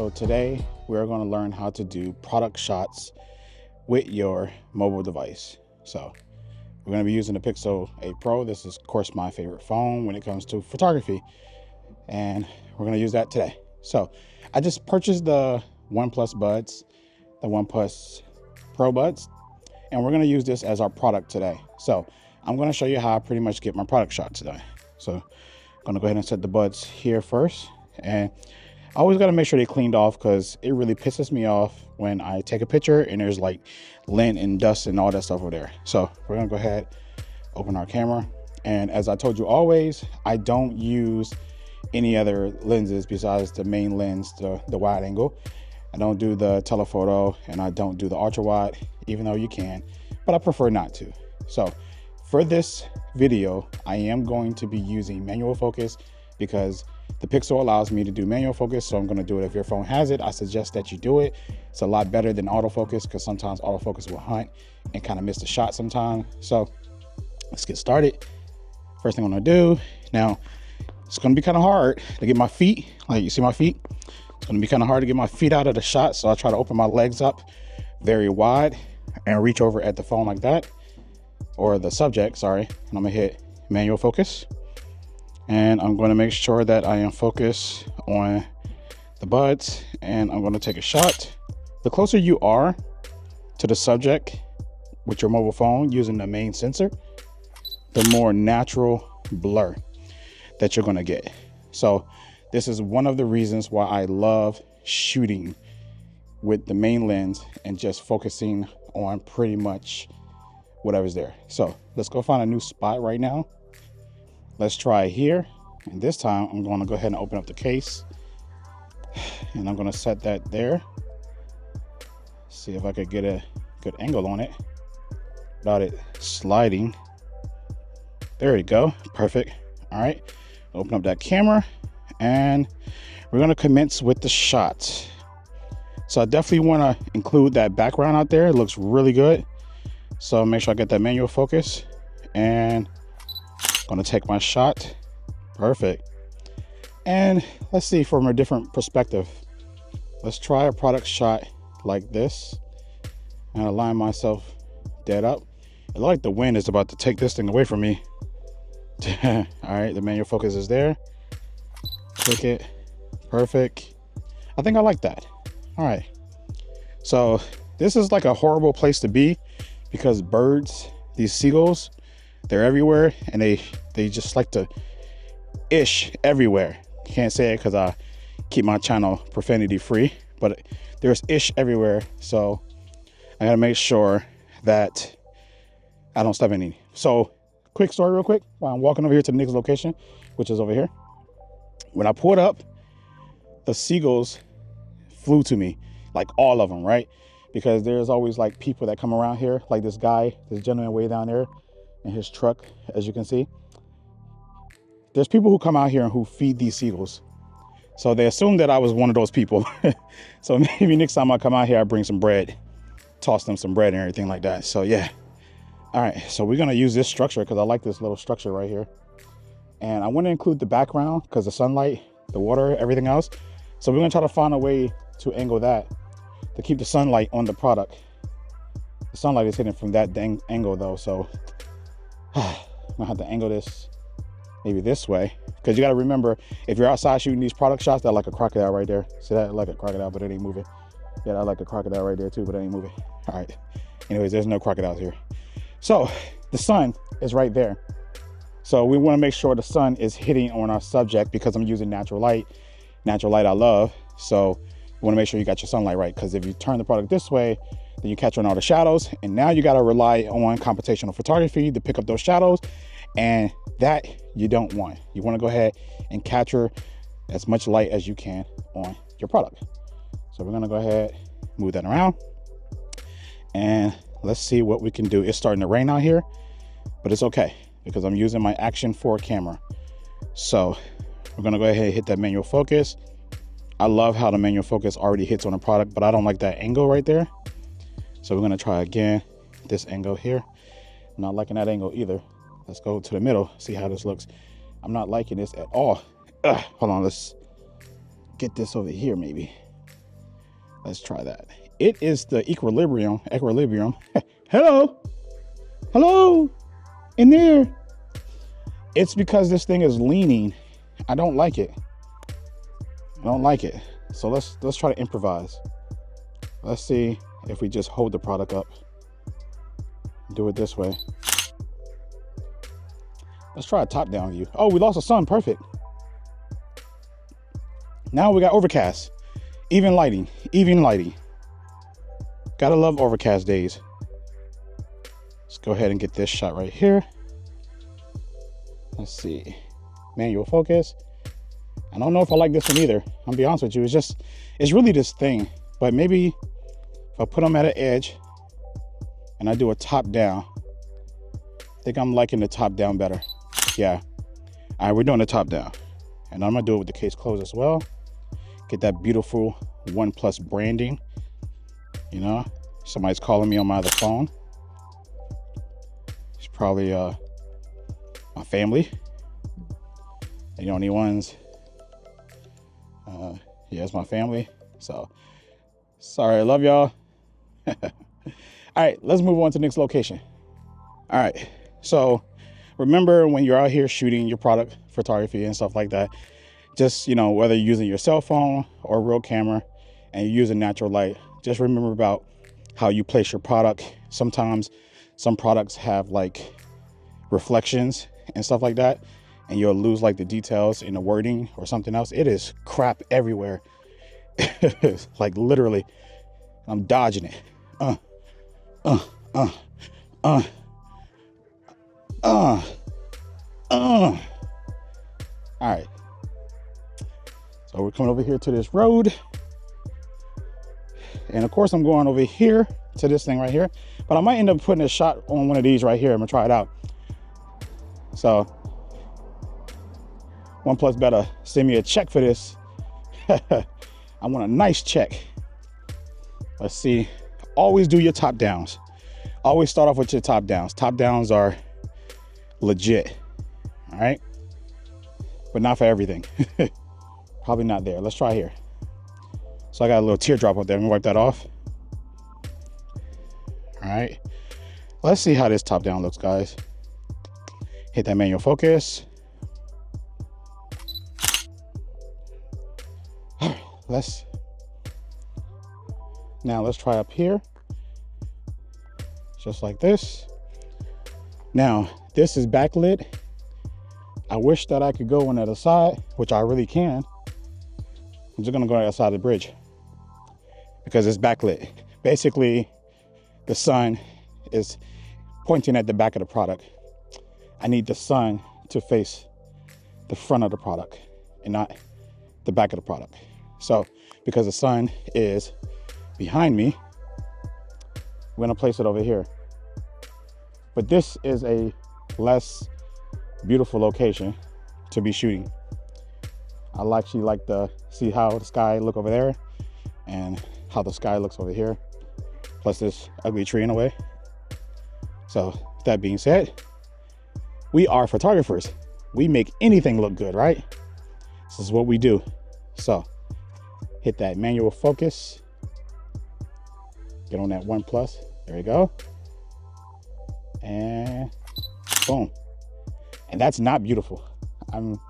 So today we are going to learn how to do product shots with your mobile device. So we're going to be using the Pixel 8 Pro. This is of course my favorite phone when it comes to photography, and we're going to use that today. So I just purchased the OnePlus Buds, the OnePlus Pro Buds, and we're going to use this as our product today. So I'm going to show you how I pretty much get my product shot today. So I'm going to go ahead and set the buds here first, and I always got to make sure they cleaned off because it really pisses me off when I take a picture and there's like lint and dust and all that stuff over there. So we're going to go ahead, open our camera. And as I told you always, I don't use any other lenses besides the main lens, the wide angle. I don't do the telephoto and I don't do the ultra wide, even though you can, but I prefer not to. So for this video, I am going to be using manual focus because the Pixel allows me to do manual focus, so I'm going to do it. If your phone has it, I suggest that you do it. It's a lot better than autofocus because sometimes autofocus will hunt and kind of miss the shot sometimes. So let's get started. First thing I'm going to do now, it's going to be kind of hard to get my feet. Like, you see my feet? It's going to be kind of hard to get my feet out of the shot. So I try to open my legs up very wide and reach over at the phone like that, or the subject, sorry. And I'm going to hit manual focus. And I'm going to make sure that I am focused on the buds, and I'm going to take a shot. The closer you are to the subject with your mobile phone using the main sensor, the more natural blur that you're going to get. So this is one of the reasons why I love shooting with the main lens and just focusing on pretty much whatever's there. So let's go find a new spot right now. Let's try here, and this time I'm going to go ahead and open up the case, and I'm going to set that there. See if I could get a good angle on it without it sliding. There we go, perfect. All right, open up that camera, and we're going to commence with the shot. So I definitely want to include that background out there. It looks really good. So make sure I get that manual focus, and gonna take my shot. Perfect. And let's see from a different perspective. Let's try a product shot like this, and align myself dead up. I like the wind is about to take this thing away from me. All right, the manual focus is there. Click it. Perfect. I think I like that. All right. So this is like a horrible place to be because birds, these seagulls, they're everywhere, and they just like to ish everywhere. Can't say it because I keep my channel profanity free, but there's ish everywhere. So I gotta make sure that I don't step in any. So quick story real quick while I'm walking over here to the next location, which is over here. When I pulled up, the seagulls flew to me, like all of them, right? Because there's always like people that come around here, like this guy, this gentleman way down there in his truck, as you can see. There's people who come out here and who feed these seagulls. So they assume that I was one of those people. So maybe next time I come out here, I bring some bread, toss them some bread and everything like that. So yeah. All right, so we're gonna use this structure because I like this little structure right here. And I wanna include the background because the sunlight, the water, everything else. So we're gonna try to find a way to angle that to keep the sunlight on the product. The sunlight is hitting from that dang angle though, so I'm gonna have to angle this maybe this way, because you got to remember, if you're outside shooting these product shots, they're like a crocodile right there. See that? Like a crocodile, but it ain't moving. Yeah, I like a crocodile right there too, but it ain't moving. All right, anyways, there's no crocodiles here. So the sun is right there, so we want to make sure the sun is hitting on our subject because I'm using natural light. Natural light I love, so you want to make sure you got your sunlight right, because if you turn the product this way, then you catch on all the shadows, and now you got to rely on computational photography to pick up those shadows, and that you don't want. You want to go ahead and capture as much light as you can on your product. So we're going to go ahead, move that around, and let's see what we can do. It's starting to rain out here, but it's okay because I'm using my Action 4 camera. So we're going to go ahead and hit that manual focus. I love how the manual focus already hits on the product, but I don't like that angle right there. So we're gonna try again, this angle here. I'm not liking that angle either. Let's go to the middle, see how this looks. I'm not liking this at all. Hold on, let's get this over here maybe. Let's try that. It is the equilibrium. Hello. Hello. In there. It's because this thing is leaning. I don't like it. I don't like it. So let's try to improvise. Let's see if we just hold the product up. Do it this way. Let's try a top-down view. Oh, we lost the sun. Perfect. Now we got overcast. Even lighting. Even lighting. Gotta love overcast days. Let's go ahead and get this shot right here. Let's see. Manual focus. I don't know if I like this one either. I'll be honest with you. It's really this thing. But maybe if I put them at an edge and I do a top down, I think I'm liking the top down better. Yeah. All right, we're doing the top down. And I'm going to do it with the case closed as well. Get that beautiful OnePlus branding. You know, somebody's calling me on my other phone. It's probably my family. You know, anyone's. Yeah, it's my family. So, sorry. I love y'all. All right, let's move on to the next location. All right. So remember, when you're out here shooting your product photography and stuff like that, just, you know, whether you're using your cell phone or a real camera and you're using natural light, just remember about how you place your product. Sometimes some products have like reflections and stuff like that, and you'll lose like the details in the wording or something else. It is crap everywhere. Like literally, I'm dodging it. All right. So we're coming over here to this road. And of course I'm going over here to this thing right here, but I might end up putting a shot on one of these right here. I'm gonna try it out. So OnePlus better send me a check for this. I want a nice check. Let's see. Always do your top downs. Always start off with your top downs. Top downs are legit. All right. But not for everything. Probably not there. Let's try here. So I got a little teardrop up there. Let me wipe that off. All right. Let's see how this top down looks, guys. Hit that manual focus. All right. Now let's try up here. Just like this. Now, this is backlit. I wish that I could go on the other side, which I really can. I'm just gonna go on the other side of the bridge because it's backlit. Basically, the sun is pointing at the back of the product. I need the sun to face the front of the product and not the back of the product. So, because the sun is behind me, we're gonna place it over here. But this is a less beautiful location to be shooting. I actually like to see how the sky look over there and how the sky looks over here, plus this ugly tree in a way. So that being said, we are photographers. We make anything look good, right? This is what we do. So hit that manual focus. Get on that OnePlus. There we go. And boom. And that's not beautiful. I'm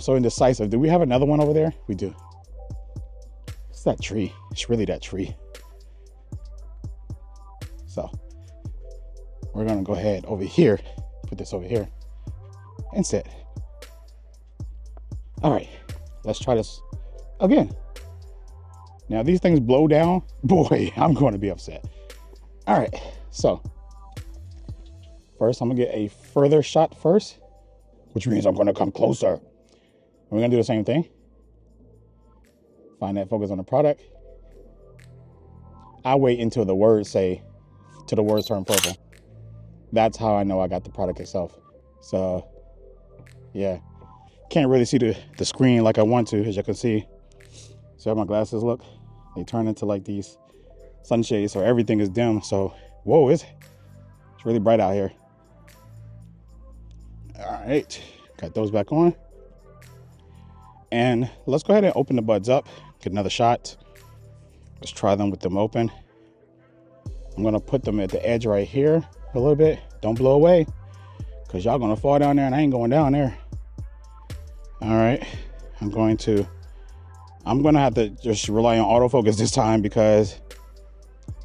so indecisive. Do we have another one over there? We do. It's that tree. It's really that tree. So we're gonna go ahead over here, put this over here and set. All right, let's try this again. Now these things blow down. Boy, I'm going to be upset. All right, so first, I'm gonna get a further shot first, which means I'm gonna come closer. And we're gonna do the same thing. Find that focus on the product. I wait until the words say, till the words turn purple. That's how I know I got the product itself. So yeah, can't really see the screen like I want to, as you can see. See how my glasses look? They turn into like these sunshades, so everything is dim. So, whoa, it's really bright out here. All right, got those back on. And let's go ahead and open the buds up, get another shot. Let's try them with them open. I'm gonna put them at the edge right here a little bit. Don't blow away, because y'all gonna fall down there and I ain't going down there. All right, I'm gonna have to just rely on autofocus this time because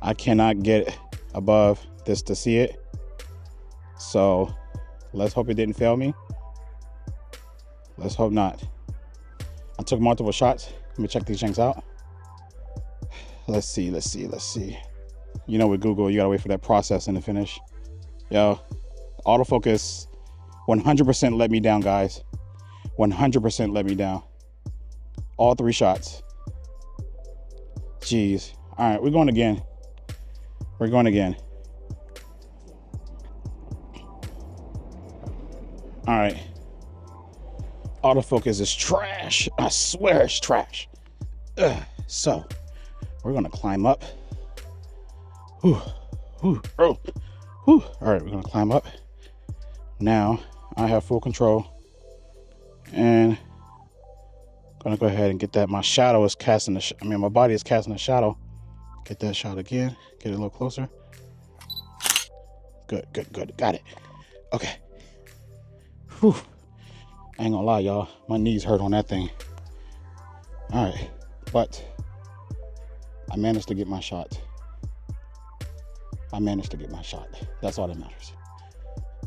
I cannot get above this to see it. So let's hope it didn't fail me. Let's hope not. I took multiple shots. Let me check these things out. Let's see. You know, with Google, you gotta wait for that processing to finish. Yo, autofocus 100% let me down, guys. 100% let me down. All three shots. Jeez. All right, we're going again. We're going again. All right. Autofocus is trash. I swear it's trash. Ugh. So we're gonna climb up. All right, we're gonna climb up. Now I have full control, and I'm gonna go ahead and get that. My shadow is casting the. I mean, my body is casting a shadow. Get that shot again. Get it a little closer. Good. Got it. Okay. Whew. I ain't gonna lie, y'all. My knees hurt on that thing. All right, but I managed to get my shot. I managed to get my shot. That's all that matters.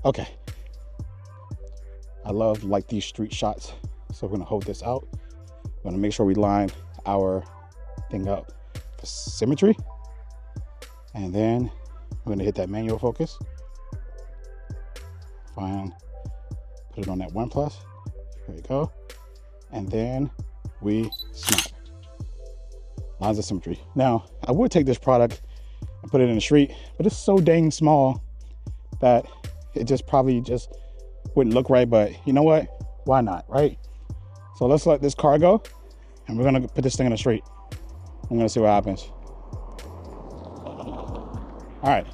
Okay. I love like these street shots. So we're gonna hold this out. We're gonna make sure we line our thing up for symmetry. And then we're gonna hit that manual focus. Fine. Put it on that OnePlus. There we go. And then we snap. Lines of symmetry. Now, I would take this product and put it in the street, but it's so dang small that it just probably just wouldn't look right, but you know what? Why not, right? So let's let this car go, and we're gonna put this thing in the street. I'm gonna see what happens. All right,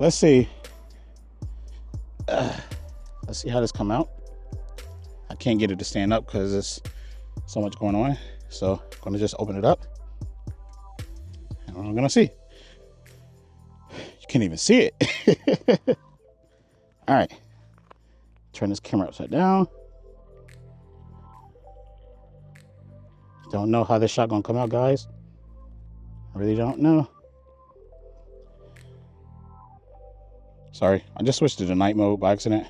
let's see. Let's see how this come out. I can't get it to stand up because there's so much going on. So I'm gonna just open it up, and we're gonna see. You can't even see it. All right, turn this camera upside down. Don't know how this shot gonna come out, guys. I really don't know. Sorry, I just switched to the night mode by accident.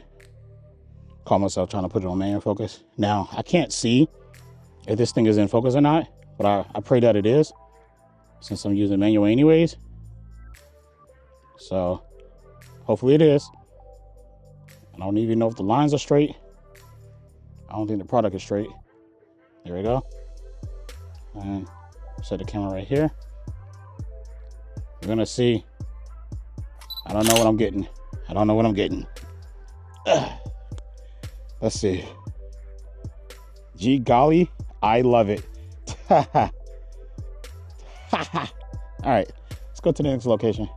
Caught myself trying to put it on manual focus. Now, I can't see if this thing is in focus or not, but I pray that it is, since I'm using manual anyways. So hopefully it is. I don't even know if the lines are straight. I don't think the product is straight. There we go. And set the camera right here. You're gonna see. I don't know what I'm getting. I don't know what I'm getting. Ugh. Let's see. Gee golly, I love it. All right, let's go to the next location.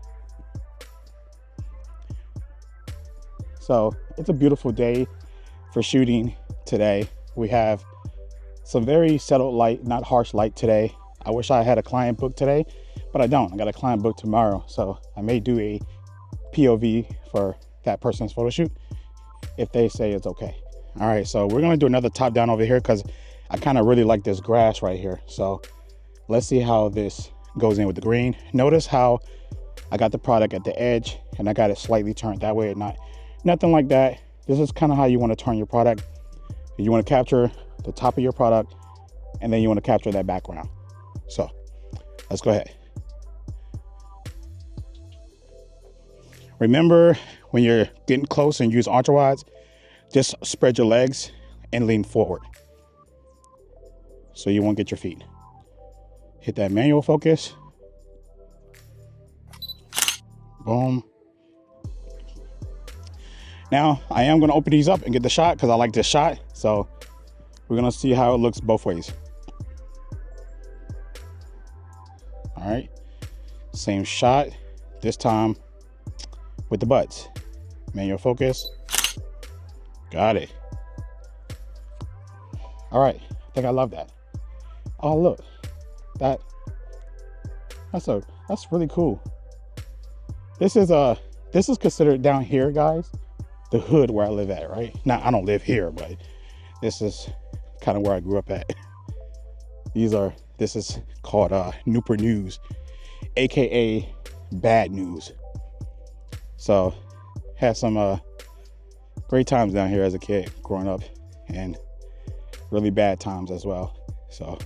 So it's a beautiful day for shooting today. We have some very settled light, not harsh light today. I wish I had a client booked today, but I don't. I got a client booked tomorrow, so I may do a POV for that person's photo shoot if they say it's okay. All right, so we're gonna do another top down over here because I kind of really like this grass right here. So let's see how this goes in with the green. Notice how I got the product at the edge and I got it slightly turned that way, not nothing like that. This is kind of how you want to turn your product. You want to capture the top of your product and then you want to capture that background. So let's go ahead. Remember when you're getting close and use ultra wides, just spread your legs and lean forward so you won't get your feet. Hit that manual focus. Boom. Now, I am going to open these up and get the shot because I like this shot. So we're going to see how it looks both ways. All right. Same shot. This time with the buds. Manual focus. Got it. All right. I think I love that. Oh, look. That That's really cool. This is considered down here, guys, the hood where I live at, right? Now I don't live here, but this is kind of where I grew up at. This is called Newport News, aka Bad News. So had some great times down here as a kid growing up, and really bad times as well. So,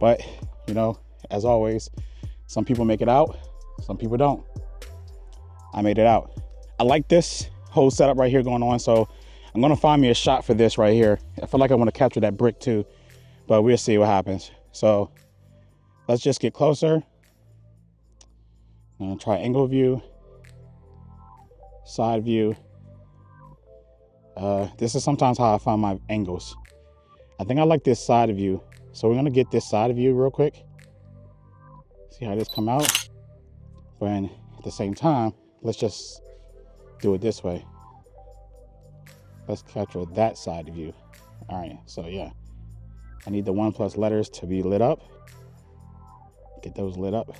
but you know, as always, some people make it out, some people don't. I made it out. I like this whole setup right here going on, so I'm gonna find me a shot for this right here. I feel like I want to capture that brick too, but we'll see what happens. So let's just get closer. I'm gonna try angle view, side view. This is sometimes how I find my angles. I think I like this side view, so we're gonna get this side view real quick. See how this come out. But at the same time, let's just do it this way. Let's capture that side view. All right, so yeah, I need the OnePlus letters to be lit up. Get those lit up.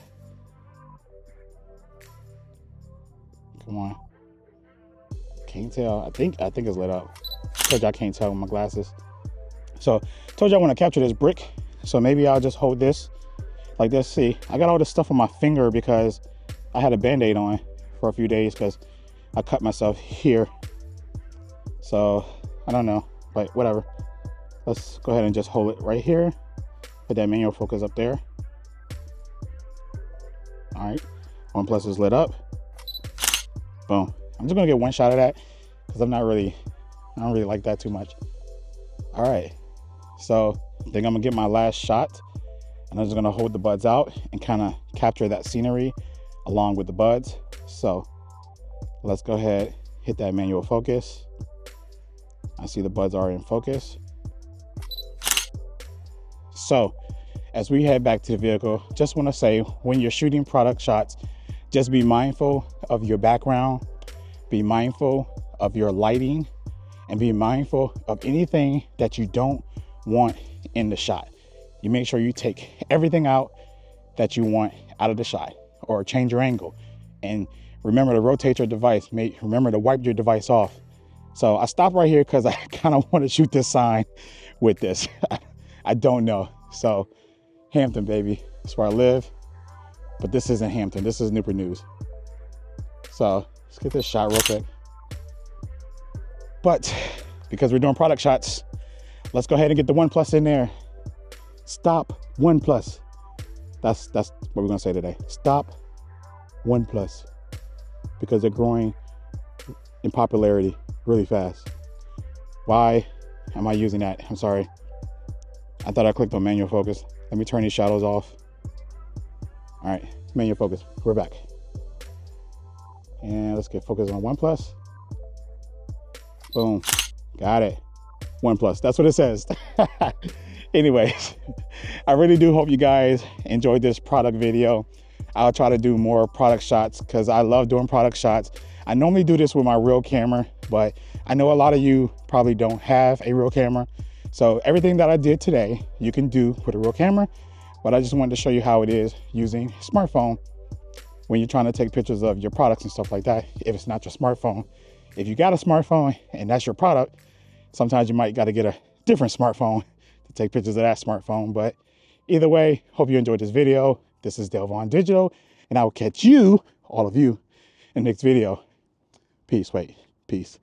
Come on. Can't tell. I think it's lit up. Told y'all I can't tell with my glasses. So told y'all I want to capture this brick. So maybe I'll just hold this like this. See, I got all this stuff on my finger because I had a band-aid on for a few days because I cut myself here. So I don't know, but whatever. Let's go ahead and just hold it right here. Put that manual focus up there. All right, OnePlus is lit up. Boom. I'm just gonna get one shot of that because I don't really like that too much. All right, so I think I'm gonna get my last shot, and I'm just gonna hold the buds out and kind of capture that scenery along with the buds. So let's go ahead, hit that manual focus. I see the buds are in focus. So as we head back to the vehicle, just want to say, when you're shooting product shots, just be mindful of your background, be mindful of your lighting, and be mindful of anything that you don't want in the shot. You make sure you take everything out that you want out of the shot, or change your angle, and remember to rotate your device. Remember to wipe your device off. So I stopped right here because I kind of want to shoot this sign with this. I don't know. So Hampton, baby, that's where I live, but this isn't Hampton. This is Newport News. So let's get this shot real quick. But because we're doing product shots, let's go ahead and get the OnePlus in there. Stop OnePlus. That's what we're gonna say today. Stop OnePlus, because they're growing in popularity really fast. Why am I using that? I'm sorry. I thought I clicked on manual focus. Let me turn these shadows off. All right, manual focus, we're back. And let's get focused on OnePlus. Boom, got it. OnePlus, that's what it says. Anyways, I really do hope you guys enjoyed this product video. I'll try to do more product shots because I love doing product shots. I normally do this with my real camera, but I know a lot of you probably don't have a real camera. So everything that I did today, you can do with a real camera, but I just wanted to show you how it is using smartphone when you're trying to take pictures of your products and stuff like that, if it's not your smartphone. If you got a smartphone and that's your product, sometimes you might got to get a different smartphone to take pictures of that smartphone. But either way, hope you enjoyed this video. This is Dalevon Digital, and I will catch you, all of you, in the next video. Peace.